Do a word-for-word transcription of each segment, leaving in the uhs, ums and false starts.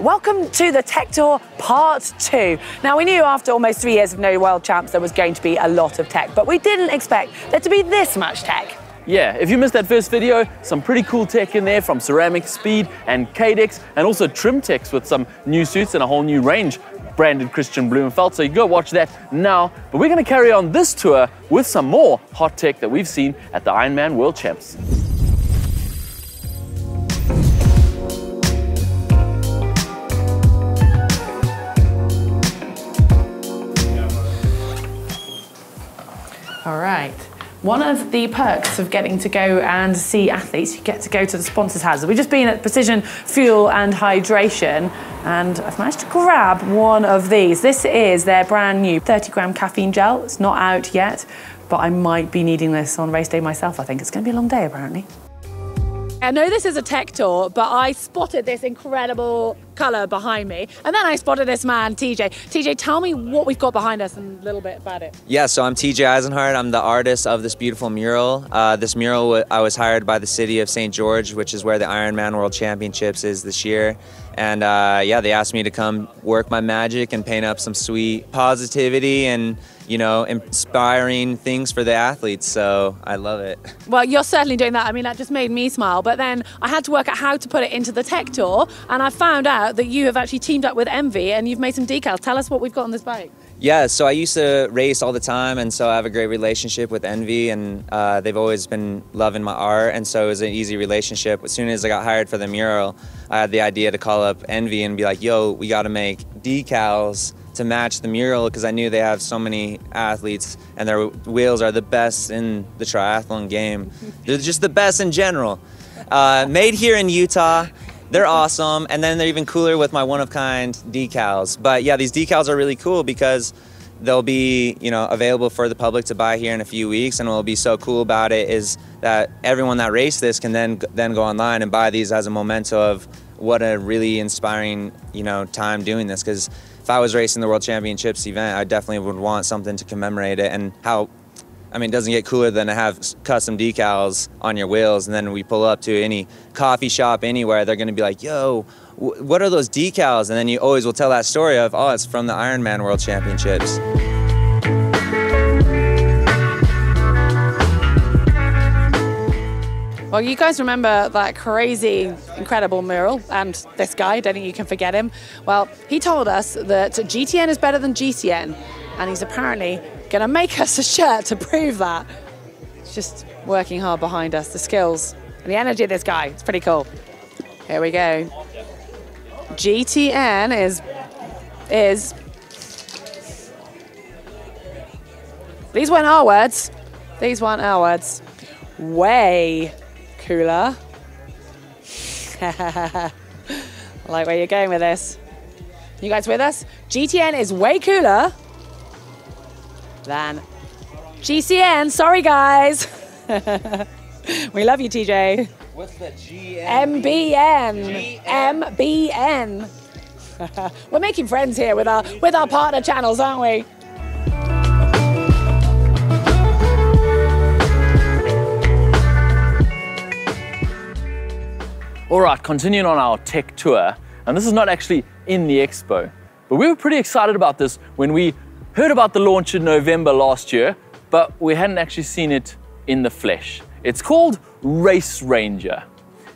Welcome to the Tech Tour Part two. Now, we knew after almost three years of no World Champs there was going to be a lot of tech, but we didn't expect there to be this much tech. Yeah, if you missed that first video, some pretty cool tech in there from Ceramic Speed and Cadex, and also Trimtex with some new suits and a whole new range branded Kristian Blummenfelt, so you go watch that now. But we're going to carry on this tour with some more hot tech that we've seen at the Ironman World Champs. All right. One of the perks of getting to go and see athletes, you get to go to the sponsors' houses. We've just been at Precision Fuel and Hydration, and I've managed to grab one of these. This is their brand new thirty gram caffeine gel. It's not out yet, but I might be needing this on race day myself, I think. It's going to be a long day, apparently. I know this is a tech tour, but I spotted this incredible colour behind me, and then I spotted this man, T J. T J, tell me what we've got behind us and a little bit about it. Yeah, so I'm T J Eisenhardt. I'm the artist of this beautiful mural. Uh, this mural, I was hired by the city of Saint George, which is where the Ironman World Championships is this year. And uh, yeah, they asked me to come work my magic and paint up some sweet positivity and, you know, inspiring things for the athletes, so I love it. Well, you're certainly doing that. I mean, that just made me smile, but then I had to work out how to put it into the tech tour, and I found out that you have actually teamed up with ENVE and you've made some decals. Tell us what we've got on this bike. Yeah, so I used to race all the time, and so I have a great relationship with ENVE, and uh, they've always been loving my art, and so it was an easy relationship. As soon as I got hired for the mural, I had the idea to call up ENVE and be like, yo, we gotta make decals to match the mural, because I knew they have so many athletes and their wheels are the best in the triathlon game. They're just the best in general. Uh, made here in Utah, they're awesome, and then they're even cooler with my one-of-kind decals. But yeah, these decals are really cool because they'll be, you know, available for the public to buy here in a few weeks, and what'll be so cool about it is that everyone that raced this can then, then go online and buy these as a memento of what a really inspiring, you know, time doing this, because if I was racing the World Championships event, I definitely would want something to commemorate it. And how, I mean, it doesn't get cooler than to have custom decals on your wheels, and then we pull up to any coffee shop anywhere, they're gonna be like, yo, what are those decals? And then you always will tell that story of, oh, it's from the Ironman World Championships. Well, you guys remember that crazy, incredible mural and this guy, I don't think you can forget him. Well, he told us that G T N is better than G C N, and he's apparently going to make us a shirt to prove that. He's just working hard behind us, the skills and the energy of this guy. It's pretty cool. Here we go. G T N is... is... These weren't our words. These weren't our words. Way cooler. I like where you're going with this. You guys with us? G T N is way cooler than G C N. Sorry, guys. We love you, T J. What's the G M B N? M B N. We're making friends here with our with our partner channels, aren't we? All right, continuing on our tech tour, and this is not actually in the expo, but we were pretty excited about this when we heard about the launch in November last year, but we hadn't actually seen it in the flesh. It's called Race Ranger,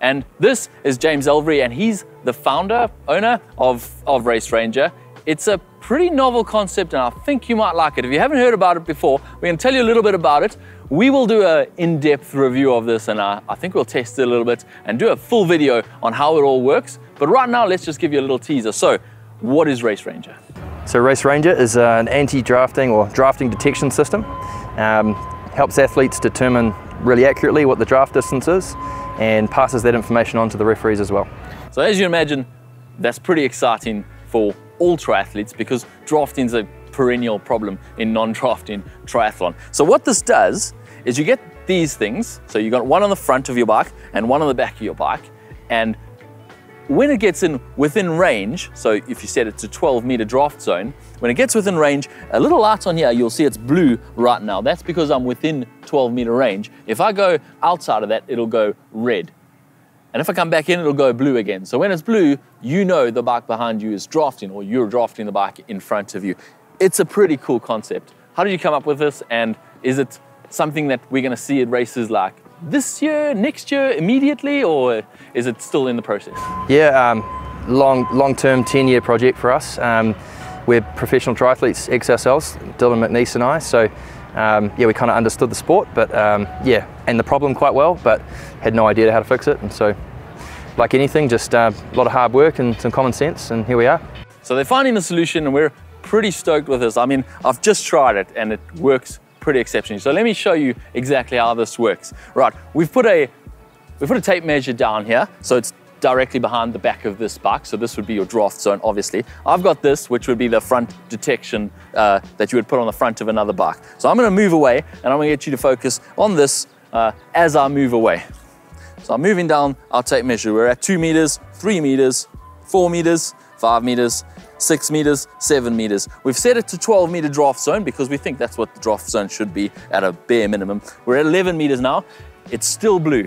and this is James Elvery, and he's the founder, owner of, of Race Ranger. It's a pretty novel concept, and I think you might like it. If you haven't heard about it before, we're going to tell you a little bit about it. We will do an in-depth review of this, and I, I think we'll test it a little bit and do a full video on how it all works. But right now, let's just give you a little teaser. So, what is Race Ranger? So Race Ranger is an anti-drafting or drafting detection system. Um, helps athletes determine really accurately what the draft distance is and passes that information on to the referees as well. So as you imagine, that's pretty exciting for all triathletes because drafting's a perennial problem in non-drafting triathlon. So what this does is you get these things, so you got one on the front of your bike and one on the back of your bike, and when it gets in within range, so if you set it to twelve meter draft zone, when it gets within range, a little light on here, you'll see it's blue right now. That's because I'm within twelve meter range. If I go outside of that, it'll go red. And if I come back in, it'll go blue again. So when it's blue, you know the bike behind you is drafting, or you're drafting the bike in front of you. It's a pretty cool concept. How did you come up with this? And is it something that we're gonna see at races like this year, next year, immediately, or is it still in the process? Yeah, um, long, long-term ten-year project for us. Um, we're professional triathletes, ex-ourselves, Dylan McNeese and I, so um, yeah, we kind of understood the sport, but um, yeah, and the problem quite well, but had no idea how to fix it, and so, like anything, just uh, a lot of hard work and some common sense, and here we are. So they're finding the solution, and we're pretty stoked with this. I mean, I've just tried it, and it works pretty exceptional. So let me show you exactly how this works. Right, we've put a we've put a tape measure down here, so it's directly behind the back of this bike. So this would be your draft zone, obviously. I've got this, which would be the front detection uh, that you would put on the front of another bike. So I'm going to move away, and I'm going to get you to focus on this uh, as I move away. So I'm moving down our tape measure. We're at two meters, three meters, four meters, five meters. six meters, seven meters. We've set it to twelve meter draft zone because we think that's what the draft zone should be at a bare minimum. We're at eleven meters now, it's still blue.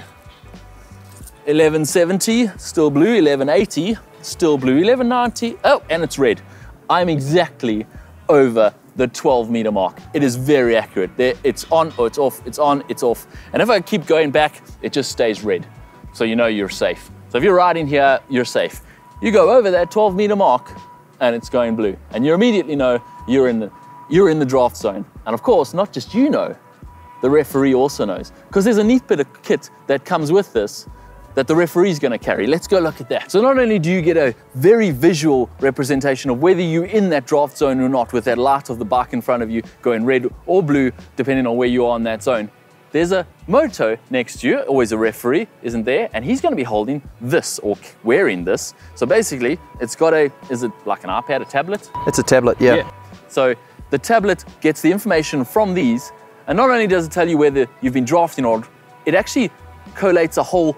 eleven seventy, still blue, eleven eighty, still blue, eleven ninety, oh, and it's red. I'm exactly over the twelve meter mark. It is very accurate. There, it's on or it's off, it's on, it's off. And if I keep going back, it just stays red. So you know you're safe. So if you're riding here, you're safe. You go over that twelve meter mark, and it's going blue. And you immediately know you're in the you're in the draft zone. And of course, not just you know, the referee also knows. Because there's a neat bit of kit that comes with this that the referee's gonna carry. Let's go look at that. So not only do you get a very visual representation of whether you're in that draft zone or not with that light of the bike in front of you going red or blue, depending on where you are in that zone. There's a moto next to you, always a referee, isn't there? And he's gonna be holding this or wearing this. So basically, it's got a, is it like an iPad, a tablet? It's a tablet, yeah. yeah. So the tablet gets the information from these, and not only does it tell you whether you've been drafting or, it actually collates a whole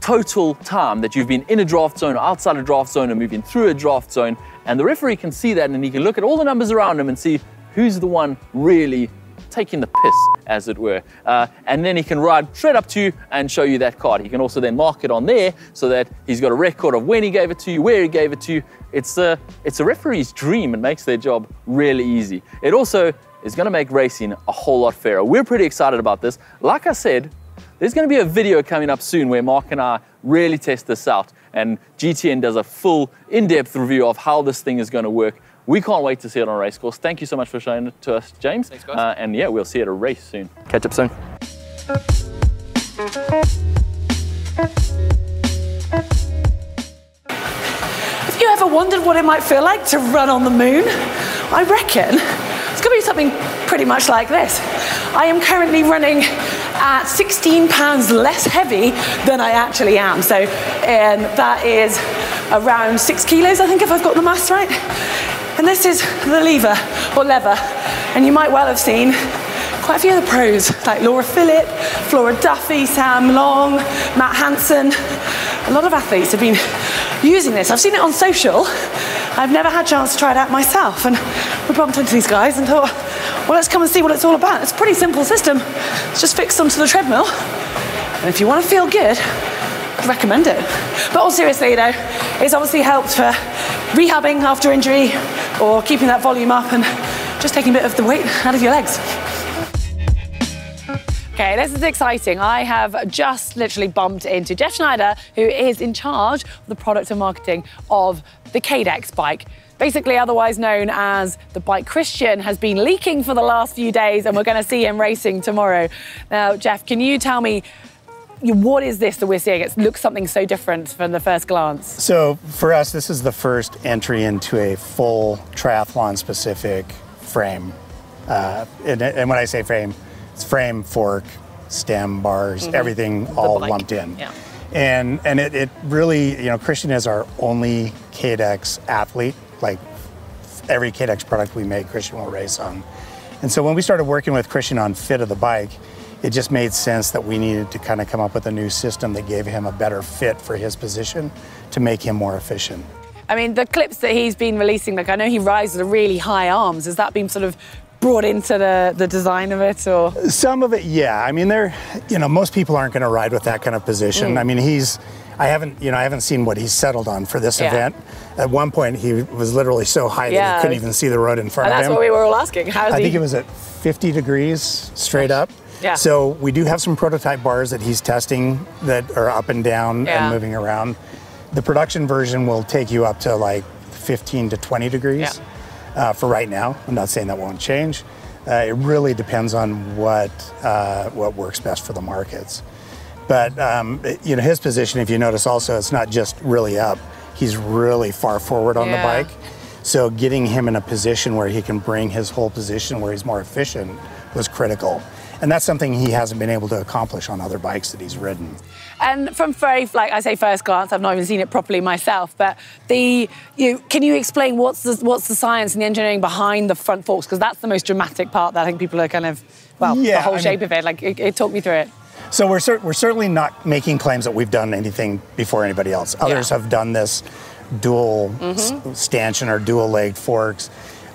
total time that you've been in a draft zone or outside a draft zone or moving through a draft zone. And the referee can see that, and he can look at all the numbers around him and see who's the one really taking the piss, as it were. Uh, and then he can ride straight up to you and show you that card. He can also then mark it on there so that he's got a record of when he gave it to you, where he gave it to you. It's a, it's a referee's dream. It makes their job really easy. It also is gonna make racing a whole lot fairer. We're pretty excited about this. Like I said, there's gonna be a video coming up soon where Mark and I really test this out, and G T N does a full in-depth review of how this thing is gonna work. We can't wait to see it on a race course. Thank you so much for showing it to us, James. Thanks, guys. Uh, and yeah, we'll see you at a race soon. Catch up soon. Have you ever wondered what it might feel like to run on the moon? I reckon it's gonna be something pretty much like this. I am currently running at sixteen pounds less heavy than I actually am. So and that is around six kilos, I think, if I've got the maths right. And this is the lever, or lever. And you might well have seen quite a few of the pros, like Laura Phillip, Flora Duffy, Sam Long, Matt Hansen. A lot of athletes have been using this. I've seen it on social. I've never had a chance to try it out myself. And we bumped into these guys and thought, well, let's come and see what it's all about. It's a pretty simple system. It's just fixed onto the treadmill. And if you want to feel good, I'd recommend it. But all seriously though, it's obviously helped for rehabbing after injury, or keeping that volume up and just taking a bit of the weight out of your legs. Okay, this is exciting. I have just literally bumped into Jeff Schneider, who is in charge of the product and marketing of the Cadex bike. Basically, otherwise known as the bike Kristian, has been leaking for the last few days, and we're gonna see him racing tomorrow. Now, Jeff, can you tell me, what is this that we're seeing? It looks something so different from the first glance. So for us, this is the first entry into a full triathlon-specific frame. Uh, and, and when I say frame, it's frame, fork, stem, bars, mm-hmm. everything the all bike. lumped in. Yeah. And and it, it really, you know, Kristian is our only K D E X athlete. Like every K D E X product we make, Kristian will race on. And so when we started working with Kristian on fit of the bike, it just made sense that we needed to kind of come up with a new system that gave him a better fit for his position to make him more efficient. I mean, the clips that he's been releasing, like I know he rides with really high arms. Has that been sort of brought into the, the design of it, or? Some of it, yeah. I mean, they're, you know, most people aren't gonna ride with that kind of position. Mm. I mean, he's, I haven't, you know, I haven't seen what he's settled on for this yeah. event. At one point, he was literally so high yeah. that he couldn't even see the road in front and of him. And that's what we were all asking. How's I he? think it was at fifty degrees straight up. Yeah. So we do have some prototype bars that he's testing that are up and down yeah. and moving around. The production version will take you up to like fifteen to twenty degrees. Yeah. Uh, for right now. I'm not saying that won't change. Uh, it really depends on what uh, what works best for the markets. But um, it, you know, his position, if you notice also, it's not just really up. He's really far forward on yeah. the bike. So getting him in a position where he can bring his whole position where he's more efficient was critical. And that's something he hasn't been able to accomplish on other bikes that he's ridden. And from very, like I say, first glance, I've not even seen it properly myself, but the, you, can you explain what's the, what's the science and the engineering behind the front forks? Because that's the most dramatic part that I think people are kind of, well, yeah, the whole I shape mean, of it, like it, it talked me through it. So we're, cer we're certainly not making claims that we've done anything before anybody else. Others yeah. have done this dual mm-hmm. stanchion or dual leg forks.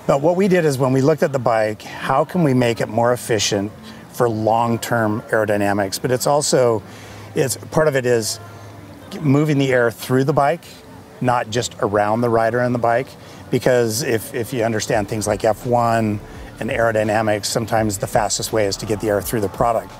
But what we did is when we looked at the bike, how can we make it more efficient for long-term aerodynamics, but it's also, it's part of it is moving the air through the bike, not just around the rider and the bike, because if, if you understand things like F one and aerodynamics, sometimes the fastest way is to get the air through the product.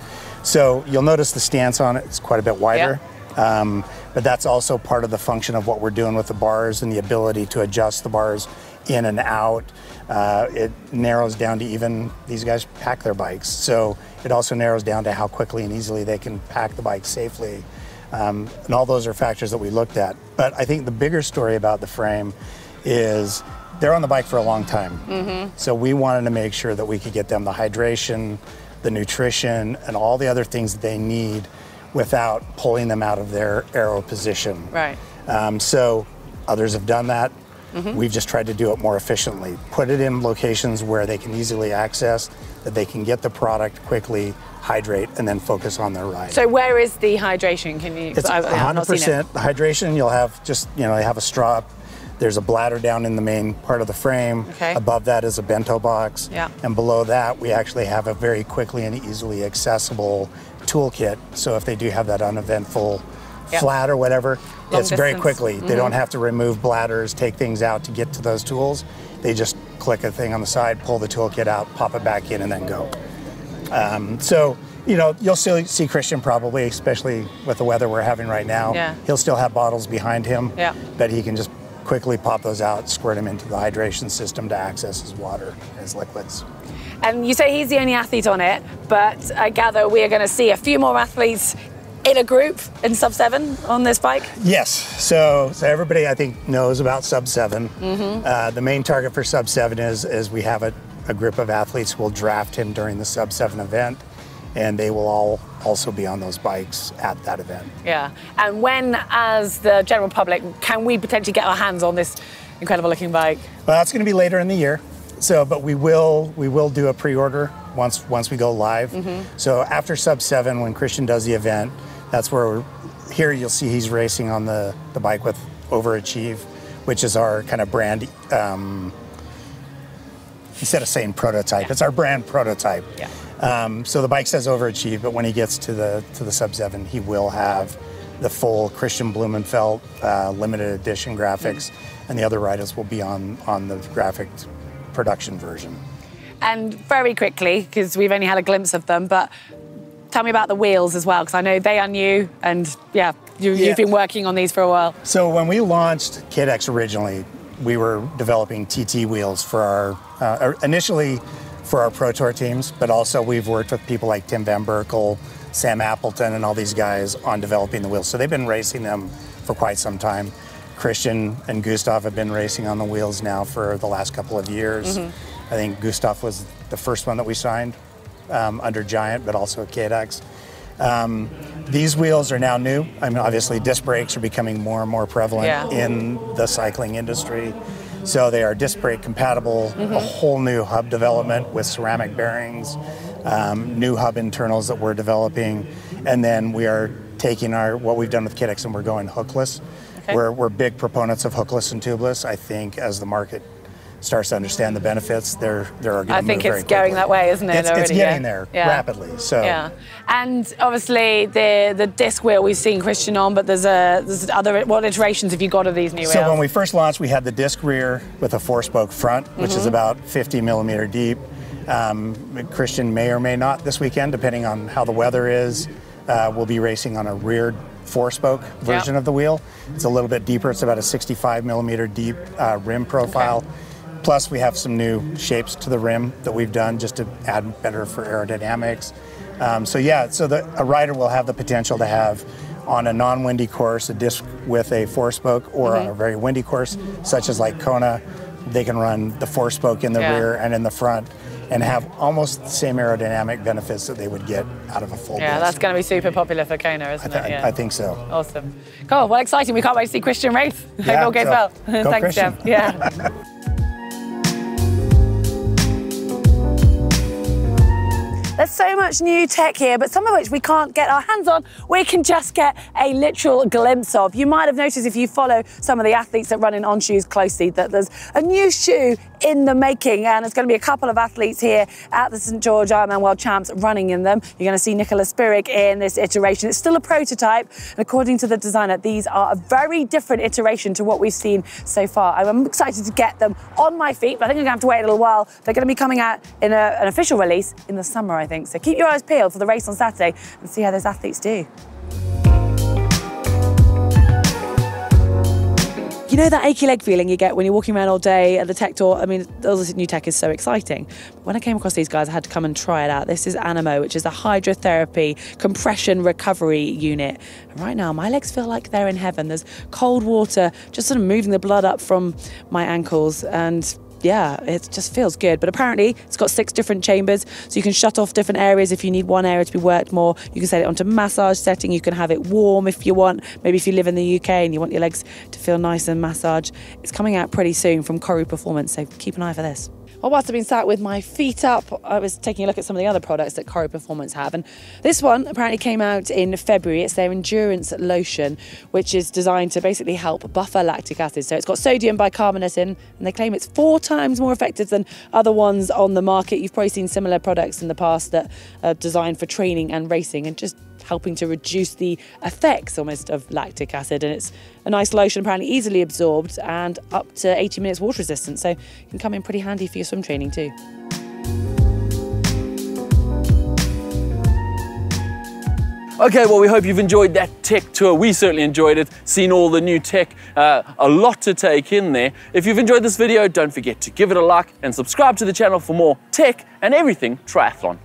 So you'll notice the stance on it is quite a bit wider, yeah. um, but that's also part of the function of what we're doing with the bars and the ability to adjust the bars in and out. Uh, it narrows down to even, these guys pack their bikes. So it also narrows down to how quickly and easily they can pack the bike safely. Um, and all those are factors that we looked at. But I think the bigger story about the frame is they're on the bike for a long time. Mm-hmm. So we wanted to make sure that we could get them the hydration, the nutrition, and all the other things that they need without pulling them out of their aero position. Right. Um, so others have done that. Mm-hmm. We've just tried to do it more efficiently. Put it in locations where they can easily access, that they can get the product quickly, hydrate, and then focus on their ride. So where is the hydration? Can you? It's one hundred percent it. hydration. You'll have just, you know, they have a straw. There's a bladder down in the main part of the frame. Okay. Above that is a bento box. Yeah. And below that, we actually have a very quickly and easily accessible toolkit. So if they do have that uneventful Yep. flat or whatever, Long it's distance. very quickly. Mm-hmm. They don't have to remove bladders, take things out to get to those tools. They just click a thing on the side, pull the toolkit out, pop it back in, and then go. Um, so, you know, you'll still see Kristian probably, especially with the weather we're having right now, yeah. he'll still have bottles behind him yeah. that he can just quickly pop those out, squirt them into the hydration system to access his water, his liquids. And you say he's the only athlete on it, but I gather we are going to see a few more athletes in a group in sub seven on this bike? Yes, so, so everybody I think knows about sub seven. Mm-hmm. uh, the main target for sub seven is, is we have a, a group of athletes who will draft him during the sub seven event, and they will all also be on those bikes at that event. Yeah, and when, as the general public, can we potentially get our hands on this incredible looking bike? Well, that's gonna be later in the year. So, but we will we will do a pre-order once, once we go live. Mm-hmm. So after sub seven, when Kristian does the event, that's where we're, here you'll see he's racing on the, the bike with Overachieve, which is our kind of brand, um, instead of saying prototype, yeah. it's our brand prototype. Yeah. Um, so the bike says Overachieve, but when he gets to the to the Sub seven, he will have the full Kristian Blummenfelt uh, limited edition graphics, mm-hmm. and the other riders will be on, on the graphic production version. And very quickly, because we've only had a glimpse of them, but tell me about the wheels as well, because I know they are new, and yeah, you, yeah, you've been working on these for a while. So when we launched K D E X originally, we were developing T T wheels for our, uh, initially for our Pro Tour teams, but also we've worked with people like Tim Van Burkel, Sam Appleton, and all these guys on developing the wheels. So they've been racing them for quite some time. Kristian and Gustav have been racing on the wheels now for the last couple of years. Mm-hmm. I think Gustav was the first one that we signed. Um, under Giant, but also Cadex. Um, these wheels are now new. I mean, obviously disc brakes are becoming more and more prevalent yeah. in the cycling industry. So they are disc brake compatible, mm-hmm. a whole new hub development with ceramic bearings, um, new hub internals that we're developing. And then we are taking our, what we've done with Cadex, and we're going hookless. Okay. We're, we're big proponents of hookless and tubeless. I think as the market starts to understand the benefits, they're they're going to I think move it's very going that way, isn't it? It's, it's getting yeah. there yeah. rapidly. So yeah, and obviously the the disc wheel we've seen Kristian on, but there's a there's other what iterations have you got of these new wheels? So when we first launched, we had the disc rear with a four-spoke front, which mm-hmm. is about fifty millimeter deep. Um, Kristian may or may not this weekend, depending on how the weather is. Uh, we'll be racing on a rear four-spoke version yep. of the wheel. It's a little bit deeper. It's about a sixty-five millimeter deep uh, rim profile. Okay. Plus, we have some new shapes to the rim that we've done just to add better for aerodynamics. Um, so yeah, so the, a rider will have the potential to have on a non-windy course a disc with a four-spoke, or mm-hmm. on a very windy course, such as like Kona, they can run the four-spoke in the yeah. rear and in the front, and have almost the same aerodynamic benefits that they would get out of a full Yeah, disc. That's going to be super popular for Kona, isn't I it? Yeah. I think so. Awesome. Cool, well, exciting. We can't wait to see Kristian race. Yeah, hope it all goes so, well. Go Thanks, Kristian. Jeff. Yeah. There's so much new tech here, but some of which we can't get our hands on. We can just get a literal glimpse of. You might have noticed if you follow some of the athletes that run in On Shoes closely that there's a new shoe in the making, and there's going to be a couple of athletes here at the Saint George Ironman World Champs running in them. You're going to see Nicola Spirig in this iteration. It's still a prototype, and according to the designer, these are a very different iteration to what we've seen so far. I'm excited to get them on my feet, but I think I'm going to have to wait a little while. They're going to be coming out in a, an official release in the summer, I think. So keep your eyes peeled for the race on Saturday and see how those athletes do. You know that achy leg feeling you get when you're walking around all day at the tech door? I mean, all this new tech is so exciting. When I came across these guys, I had to come and try it out. This is Animo, which is a hydrotherapy compression recovery unit. And right now, my legs feel like they're in heaven. There's cold water just sort of moving the blood up from my ankles, and yeah, it just feels good. But apparently it's got six different chambers, so you can shut off different areas if you need one area to be worked more. You can set it onto massage setting. You can have it warm if you want. Maybe if you live in the U K and you want your legs to feel nice and massage. It's coming out pretty soon from Coru Performance, so keep an eye for this. Well, whilst I've been sat with my feet up, I was taking a look at some of the other products that Coru Performance have, and this one apparently came out in February. It's their Endurance Lotion, which is designed to basically help buffer lactic acid. So it's got sodium bicarbonate in, and they claim it's four times more effective than other ones on the market. You've probably seen similar products in the past that are designed for training and racing and just helping to reduce the effects almost of lactic acid. And it's a nice lotion, apparently easily absorbed, and up to eighty minutes water resistance, so it can come in pretty handy for your swim training too. Okay, well, we hope you've enjoyed that tech tour. We certainly enjoyed it, seen all the new tech, uh, a lot to take in there. If you've enjoyed this video, don't forget to give it a like and subscribe to the channel for more tech and everything triathlon.